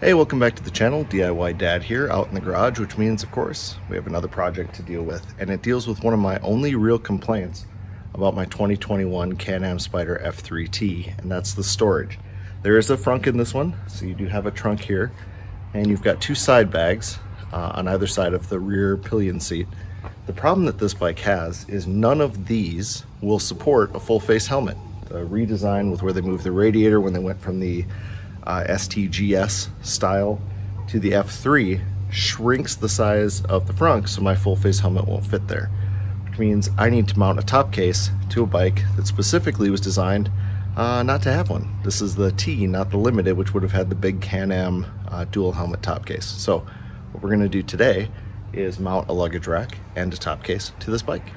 Hey, welcome back to the channel. DIY Dad here, out in the garage, which means, of course, we have another project to deal with, and it deals with one of my only real complaints about my 2021 Can-Am Spyder F3T, and that's the storage. There is a frunk in this one, so you do have a trunk here, and you've got two side bags on either side of the rear pillion seat. The problem that this bike has is none of these will support a full face helmet. The redesign with where they moved the radiator when they went from the STGS style to the F3 shrinks the size of the frunk, so my full face helmet won't fit there, which means I need to mount a top case to a bike that specifically was designed not to have one. This is the T, not the Limited, which would have had the big Can-Am dual helmet top case. So what we're going to do today is mount a luggage rack and a top case to this bike.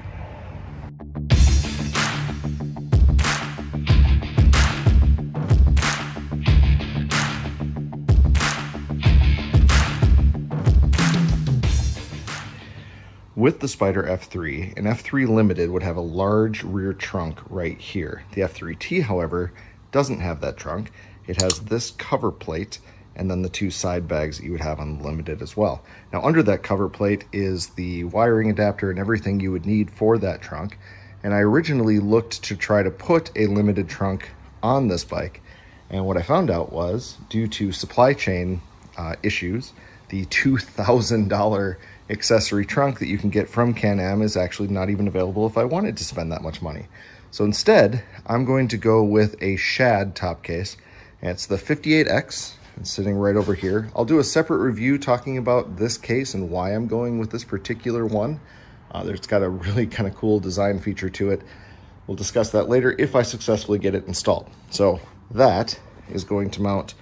With the Spyder F3, an F3 Limited would have a large rear trunk right here. The F3T, however, doesn't have that trunk. It has this cover plate and then the two side bags that you would have on the Limited as well. Now, under that cover plate is the wiring adapter and everything you would need for that trunk. And I originally looked to try to put a Limited trunk on this bike. And what I found out was, due to supply chain issues, the $2,000 accessory trunk that you can get from Can-Am is actually not even available if I wanted to spend that much money. So instead, I'm going to go with a Shad top case, and it's the 58X, and sitting right over here. I'll do a separate review talking about this case and why I'm going with this particular one. It's got a really kind of cool design feature to it. We'll discuss that later if I successfully get it installed. So that is going to mount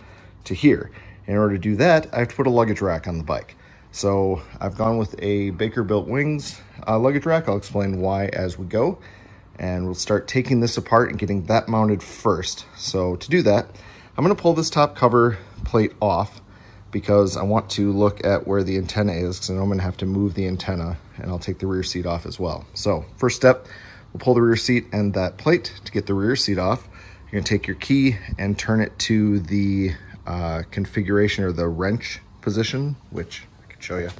to here. In order to do that, I have to put a luggage rack on the bike. So I've gone with a Baker Built Wings luggage rack. I'll explain why as we go. And we'll start taking this apart and getting that mounted first. So to do that, I'm going to pull this top cover plate off because I want to look at where the antenna is, because I know I'm going to have to move the antenna, and I'll take the rear seat off as well. So first step, we'll pull the rear seat and that plate. To get the rear seat off, you're going to take your key and turn it to the configuration or the wrench position, which I can show you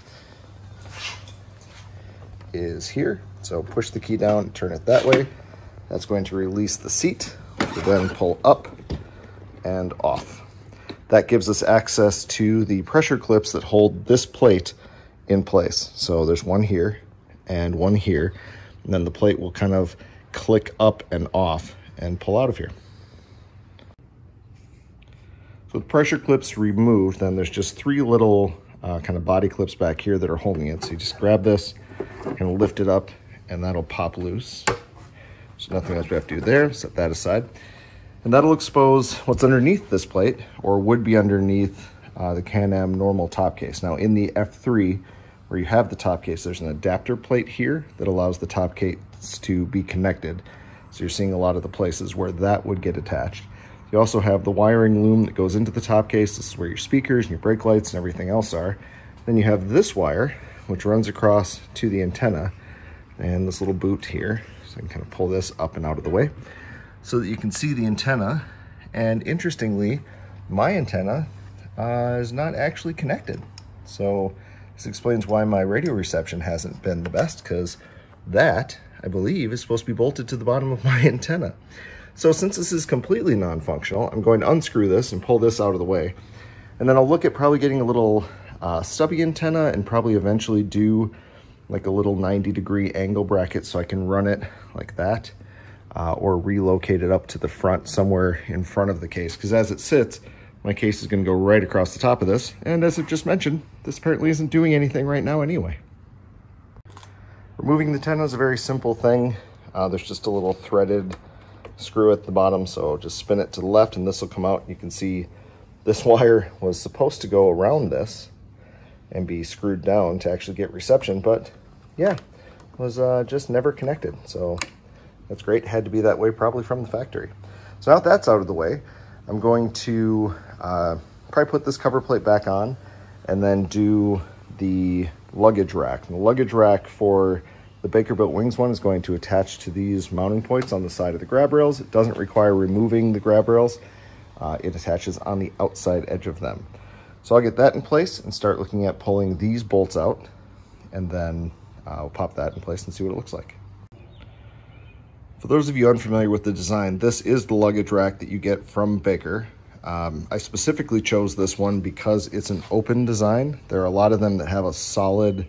is here. So push the key down, turn it that way. That's going to release the seat, which will then pull up and off. That gives us access to the pressure clips that hold this plate in place. So there's one here and one here, and then the plate will kind of click up and off and pull out of here. So the pressure clip's removed, then there's just three little kind of body clips back here that are holding it. So you just grab this and lift it up, and that'll pop loose. So nothing else we have to do there, set that aside. And that'll expose what's underneath this plate, or would be underneath the Can-Am normal top case. Now in the F3, where you have the top case, there's an adapter plate here that allows the top case to be connected. So you're seeing a lot of the places where that would get attached. You also have the wiring loom that goes into the top case. This is where your speakers and your brake lights and everything else are. Then you have this wire, which runs across to the antenna, and this little boot here. So I can kind of pull this up and out of the way so that you can see the antenna. And interestingly, my antenna is not actually connected. So this explains why my radio reception hasn't been the best, because that, I believe, is supposed to be bolted to the bottom of my antenna. So since this is completely non-functional, I'm going to unscrew this and pull this out of the way. And then I'll look at probably getting a little stubby antenna, and probably eventually do like a little 90-degree angle bracket so I can run it like that, or relocate it up to the front somewhere in front of the case. Because as it sits, my case is going to go right across the top of this. And as I've just mentioned, this apparently isn't doing anything right now anyway. Removing the antenna is a very simple thing. There's just a little threaded screw at the bottom, so just spin it to the left and this will come out. You can see this wire was supposed to go around this and be screwed down to actually get reception, but yeah, it was just never connected. So that's great. It had to be that way probably from the factory. So now that that's out of the way, I'm going to probably put this cover plate back on and then do the luggage rack. And the luggage rack for the Baker Built Wings one is going to attach to these mounting points on the side of the grab rails. It doesn't require removing the grab rails. It attaches on the outside edge of them. So I'll get that in place and start looking at pulling these bolts out, and then I'll pop that in place and see what it looks like. For those of you unfamiliar with the design, this is the luggage rack that you get from Baker. I specifically chose this one because it's an open design. There are a lot of them that have a solid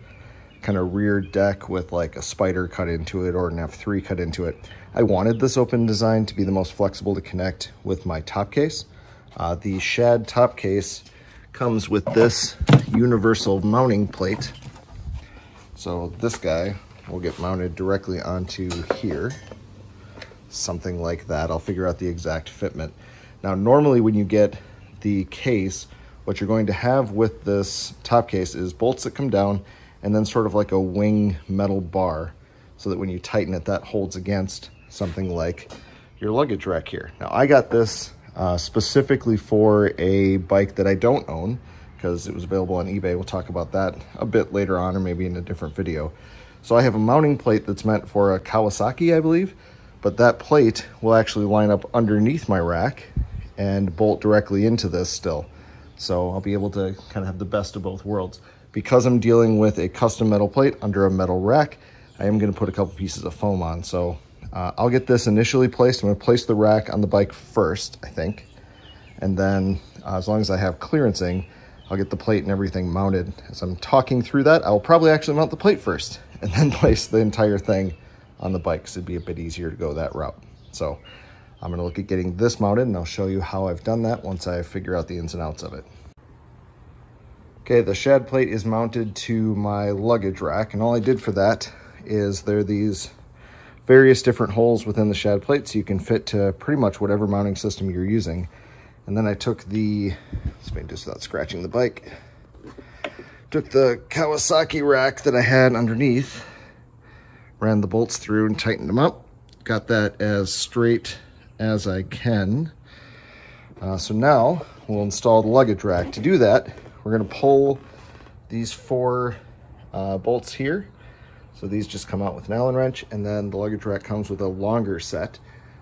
kind of rear deck with like a Spyder cut into it or an F3 cut into it. I wanted this open design to be the most flexible to connect with my top case. The Shad top case comes with this universal mounting plate. So this guy will get mounted directly onto here, something like that. I'll figure out the exact fitment. Now, normally when you get the case, what you're going to have with this top case is bolts that come down and then sort of like a wing metal bar so that when you tighten it, that holds against something like your luggage rack here. Now, I got this specifically for a bike that I don't own because it was available on eBay. We'll talk about that a bit later on or maybe in a different video. So I have a mounting plate that's meant for a Kawasaki, I believe, but that plate will actually line up underneath my rack and bolt directly into this still. So I'll be able to kind of have the best of both worlds. Because I'm dealing with a custom metal plate under a metal rack, I am gonna put a couple pieces of foam on. So I'll get this initially placed. I'm gonna place the rack on the bike first, I think. And then as long as I have clearancing, I'll get the plate and everything mounted. As I'm talking through that, I'll probably actually mount the plate first and then place the entire thing on the bike, so it'd be a bit easier to go that route. So I'm gonna look at getting this mounted and I'll show you how I've done that once I figure out the ins and outs of it. Okay, the Shad plate is mounted to my luggage rack, and all I did for that is there are these various different holes within the Shad plate so you can fit to pretty much whatever mounting system you're using. And then I took the, let's make this without scratching the bike, took the Kawasaki rack that I had underneath, ran the bolts through and tightened them up, got that as straight as I can. So now we'll install the luggage rack. To do that, we're gonna pull these four bolts here. So these just come out with an Allen wrench, and then the luggage rack comes with a longer set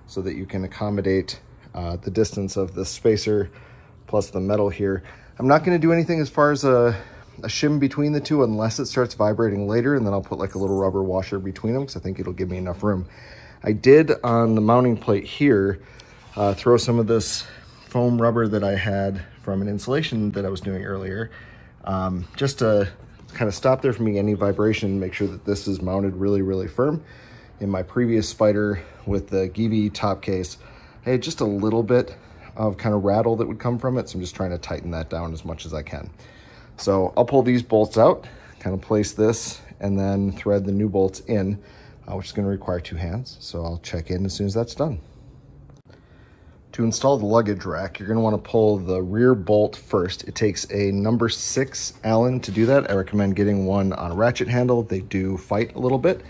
so that you can accommodate the distance of the spacer plus the metal here. I'm not gonna do anything as far as a shim between the two unless it starts vibrating later, and then I'll put like a little rubber washer between them because I think it'll give me enough room. I did on the mounting plate here throw some of this foam rubber that I had from an installation that I was doing earlier just to kind of stop there from being any vibration, make sure that this is mounted really, really firm. In my previous Spyder with the Givi top case, I had just a little bit of kind of rattle that would come from it, so I'm just trying to tighten that down as much as I can. So I'll pull these bolts out, kind of place this, and then thread the new bolts in, which is going to require two hands. So I'll check in as soon as that's done. To install the luggage rack, you're going to want to pull the rear bolt first. It takes a number 6 Allen to do that. I recommend getting one on a ratchet handle. They do fight a little bit.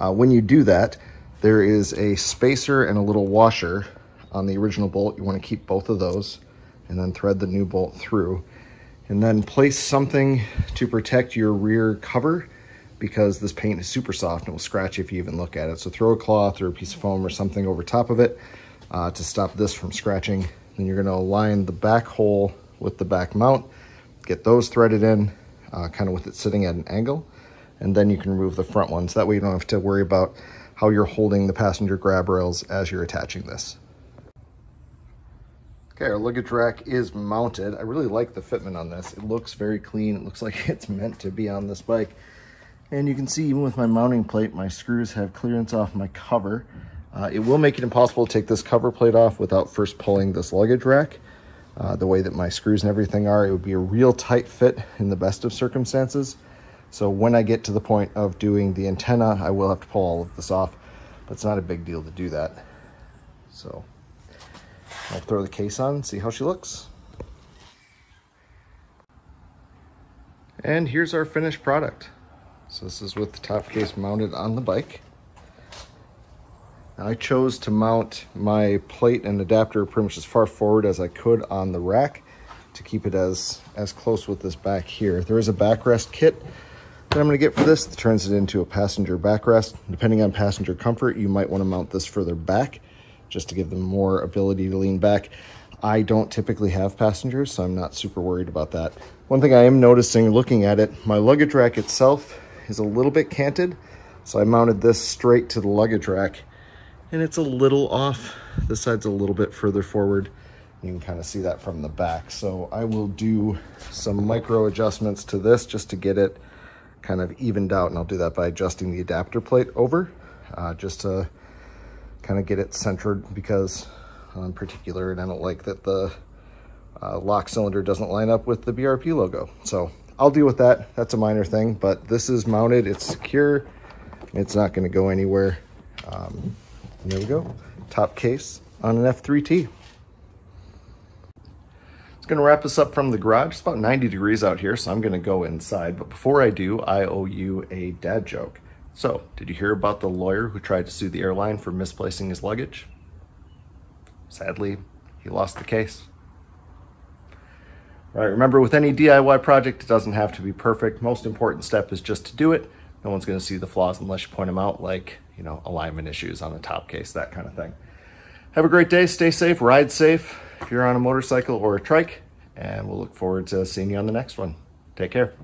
When you do that, there is a spacer and a little washer on the original bolt. You want to keep both of those and then thread the new bolt through. And then place something to protect your rear cover because this paint is super soft and it will scratch if you even look at it. So throw a cloth or a piece of foam or something over top of it to stop this from scratching. Then you're gonna align the back hole with the back mount, get those threaded in, kind of with it sitting at an angle, and then you can remove the front ones. That way you don't have to worry about how you're holding the passenger grab rails as you're attaching this. Okay, our luggage rack is mounted. I really like the fitment on this. It looks very clean. It looks like it's meant to be on this bike. And you can see even with my mounting plate, my screws have clearance off my cover. It will make it impossible to take this cover plate off without first pulling this luggage rack. The way that my screws and everything are, it would be a real tight fit in the best of circumstances. So when I get to the point of doing the antenna, I will have to pull all of this off, but it's not a big deal to do that. So I'll throw the case on and see how she looks. And here's our finished product. So this is with the top case mounted on the bike. Now I chose to mount my plate and adapter pretty much as far forward as I could on the rack to keep it as close with this back here. There is a backrest kit that I'm going to get for this that turns it into a passenger backrest. Depending on passenger comfort, you might want to mount this further back, just to give them more ability to lean back. I don't typically have passengers, so I'm not super worried about that. One thing I am noticing looking at it, my luggage rack itself is a little bit canted, so I mounted this straight to the luggage rack, and it's a little off. This side's a little bit further forward. You can kind of see that from the back. So I will do some micro adjustments to this just to get it kind of evened out, and I'll do that by adjusting the adapter plate over just to kind of get it centered, because in particular, and I don't like that the lock cylinder doesn't line up with the BRP logo. So I'll deal with that. That's a minor thing, but this is mounted, it's secure, it's not going to go anywhere. And there we go, top case on an F3T. It's going to wrap us up from the garage. It's about 90 degrees out here, so I'm going to go inside. But before I do, I owe you a dad joke. So, did you hear about the lawyer who tried to sue the airline for misplacing his luggage? Sadly, he lost the case. All right, remember, with any DIY project, it doesn't have to be perfect. Most important step is just to do it. No one's going to see the flaws unless you point them out, like, you know, alignment issues on a top case, that kind of thing. Have a great day. Stay safe. Ride safe if you're on a motorcycle or a trike. And we'll look forward to seeing you on the next one. Take care.